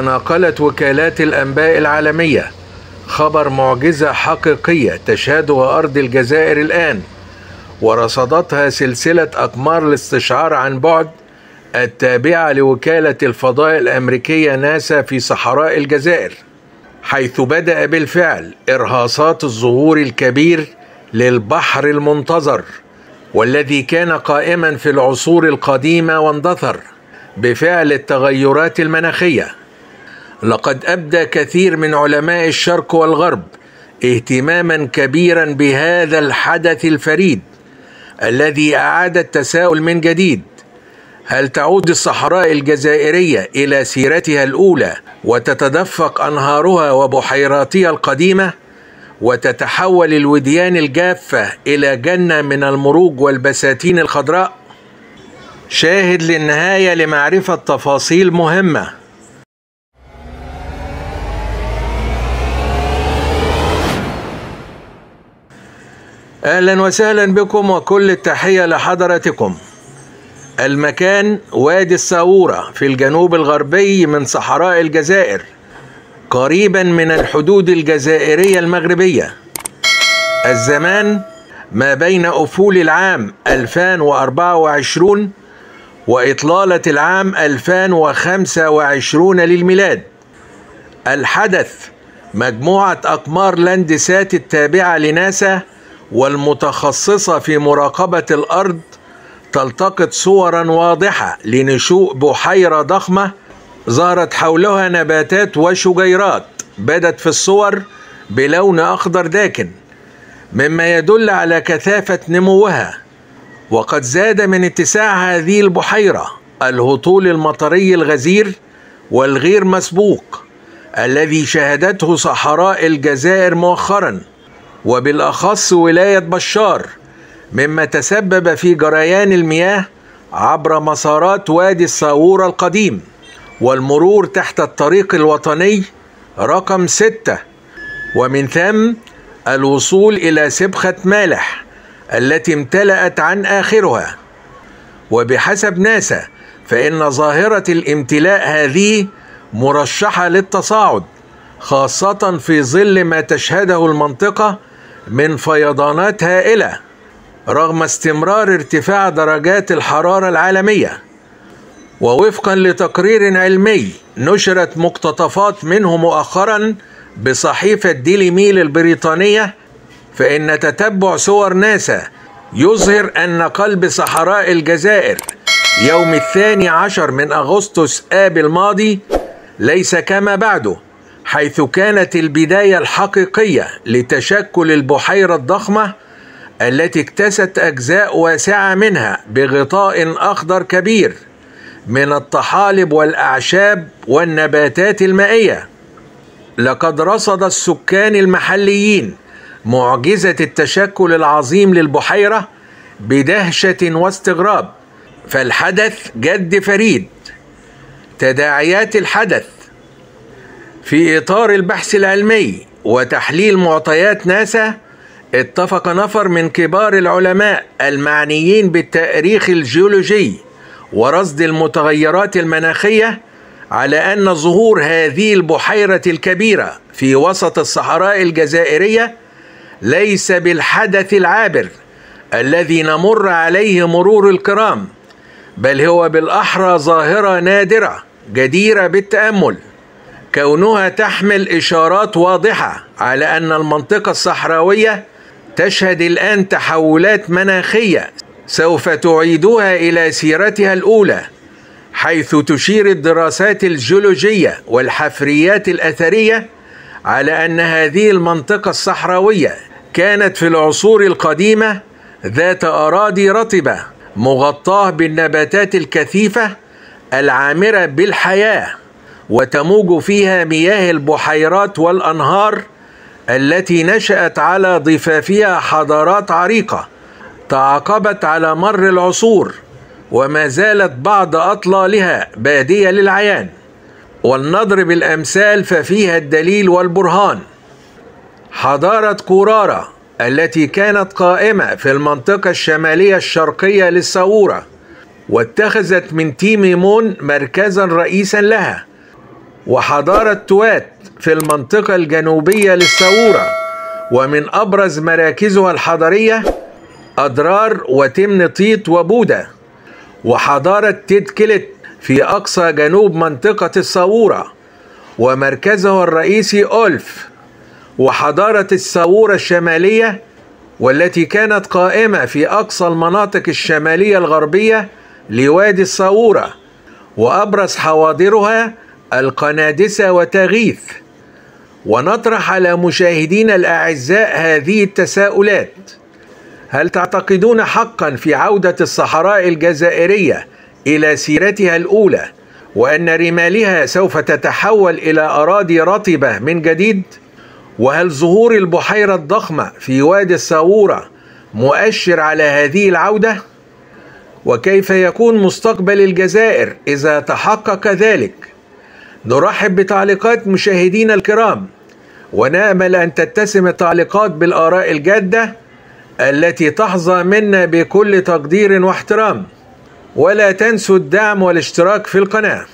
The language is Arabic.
تناقلت وكالات الأنباء العالمية خبر معجزة حقيقية تشهدها أرض الجزائر الآن، ورصدتها سلسلة أقمار الاستشعار عن بعد التابعة لوكالة الفضاء الأمريكية ناسا في صحراء الجزائر، حيث بدأ بالفعل إرهاصات الظهور الكبير للبحر المنتظر والذي كان قائما في العصور القديمة واندثر بفعل التغيرات المناخية. لقد أبدى كثير من علماء الشرق والغرب اهتماما كبيرا بهذا الحدث الفريد الذي أعاد التساؤل من جديد: هل تعود الصحراء الجزائرية إلى سيرتها الأولى وتتدفق أنهارها وبحيراتها القديمة وتتحول الوديان الجافة إلى جنة من المروج والبساتين الخضراء؟ شاهد للنهاية لمعرفة تفاصيل مهمة. أهلا وسهلا بكم وكل التحية لحضراتكم. المكان وادي الساورة في الجنوب الغربي من صحراء الجزائر، قريبا من الحدود الجزائرية المغربية. الزمان ما بين أفول العام 2024 وإطلالة العام 2025 للميلاد. الحدث مجموعة أقمار لاندسات التابعة لناسا والمتخصصة في مراقبة الأرض تلتقط صورا واضحة لنشوء بحيرة ضخمة ظهرت حولها نباتات وشجيرات بدت في الصور بلون أخضر داكن، مما يدل على كثافة نموها. وقد زاد من اتساع هذه البحيرة الهطول المطري الغزير والغير مسبوق الذي شهدته صحراء الجزائر مؤخرا، وبالأخص ولاية بشار، مما تسبب في جريان المياه عبر مسارات وادي الساورة القديم والمرور تحت الطريق الوطني رقم 6، ومن ثم الوصول إلى سبخة مالح التي امتلأت عن آخرها. وبحسب ناسا فإن ظاهرة الامتلاء هذه مرشحة للتصاعد، خاصة في ظل ما تشهده المنطقة من فيضانات هائلة رغم استمرار ارتفاع درجات الحرارة العالمية. ووفقا لتقرير علمي نشرت مقتطفات منه مؤخرا بصحيفة الديلي ميل البريطانية، فإن تتبع صور ناسا يظهر أن قلب صحراء الجزائر يوم 12 أغسطس آب الماضي ليس كما بعده، حيث كانت البداية الحقيقية لتشكل البحيرة الضخمة التي اكتست أجزاء واسعة منها بغطاء أخضر كبير من الطحالب والأعشاب والنباتات المائية. لقد رصد السكان المحليين معجزة التشكل العظيم للبحيرة بدهشة واستغراب، فالحدث جد فريد. تداعيات الحدث: في إطار البحث العلمي وتحليل معطيات ناسا، اتفق نفر من كبار العلماء المعنيين بالتاريخ الجيولوجي ورصد المتغيرات المناخية على أن ظهور هذه البحيرة الكبيرة في وسط الصحراء الجزائرية ليس بالحدث العابر الذي نمر عليه مرور الكرام، بل هو بالأحرى ظاهرة نادرة جديرة بالتأمل، كونها تحمل إشارات واضحة على أن المنطقة الصحراوية تشهد الآن تحولات مناخية سوف تعيدها إلى سيرتها الأولى، حيث تشير الدراسات الجيولوجية والحفريات الأثرية على أن هذه المنطقة الصحراوية كانت في العصور القديمة ذات أراضي رطبة مغطاة بالنباتات الكثيفة العامرة بالحياة، وتموج فيها مياه البحيرات والأنهار التي نشأت على ضفافها حضارات عريقة تعاقبت على مر العصور، وما زالت بعض أطلالها بادية للعيان، ولنضرب الأمثال ففيها الدليل والبرهان. حضارة كورارا التي كانت قائمة في المنطقة الشمالية الشرقية للساورة واتخذت من تيميمون مركزا رئيسا لها، وحضارة توات في المنطقة الجنوبية للساورة، ومن أبرز مراكزها الحضارية أدرار وتمن طيط وبودا، وحضارة تيت كيلت في أقصى جنوب منطقة الساورة ومركزها الرئيسي أولف، وحضارة الساورة الشمالية والتي كانت قائمة في أقصى المناطق الشمالية الغربية لوادي الساورة، وأبرز حواضرها القنادسة وتغيث. ونطرح على مشاهدينا الأعزاء هذه التساؤلات: هل تعتقدون حقا في عودة الصحراء الجزائرية إلى سيرتها الأولى، وأن رمالها سوف تتحول إلى أراضي رطبة من جديد؟ وهل ظهور البحيرة الضخمة في وادي الساورة مؤشر على هذه العودة؟ وكيف يكون مستقبل الجزائر إذا تحقق ذلك؟ نرحب بتعليقات مشاهدينا الكرام، ونأمل أن تتسم التعليقات بالآراء الجادة التي تحظى منا بكل تقدير واحترام، ولا تنسوا الدعم والاشتراك في القناة.